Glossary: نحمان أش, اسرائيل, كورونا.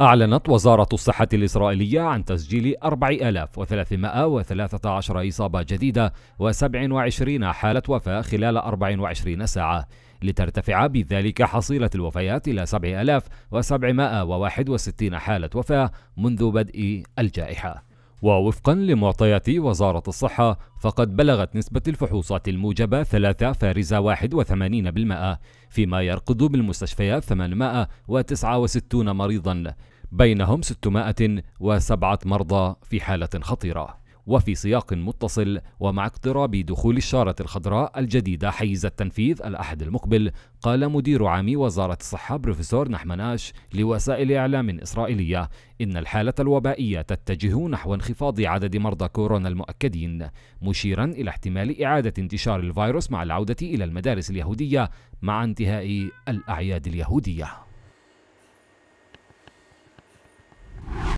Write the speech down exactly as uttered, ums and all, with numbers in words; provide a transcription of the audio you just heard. أعلنت وزارة الصحة الإسرائيلية عن تسجيل أربعة آلاف وثلاثمئة وثلاثة عشر إصابة جديدة وسبعة وعشرين حالة وفاة خلال أربع وعشرين ساعة، لترتفع بذلك حصيلة الوفيات إلى سبعة آلاف وسبعمئة وواحد وستين حالة وفاة منذ بدء الجائحة. ووفقا لمعطيات وزارة الصحة، فقد بلغت نسبة الفحوصات الموجبة ثلاثة فاصلة واحد وثمانين بالمئة، فيما يرقد بالمستشفيات ثمانمئة وتسعة وستين مريضا، بينهم ستمئة وسبعة مرضى في حالة خطيرة. وفي سياق متصل، ومع اقتراب دخول الشارة الخضراء الجديدة حيز التنفيذ الأحد المقبل، قال مدير عام وزارة الصحة بروفيسور نحمان أش لوسائل إعلام إسرائيلية إن الحالة الوبائية تتجه نحو انخفاض عدد مرضى كورونا المؤكدين، مشيرا إلى احتمال إعادة انتشار الفيروس مع العودة إلى المدارس اليهودية مع انتهاء الأعياد اليهودية.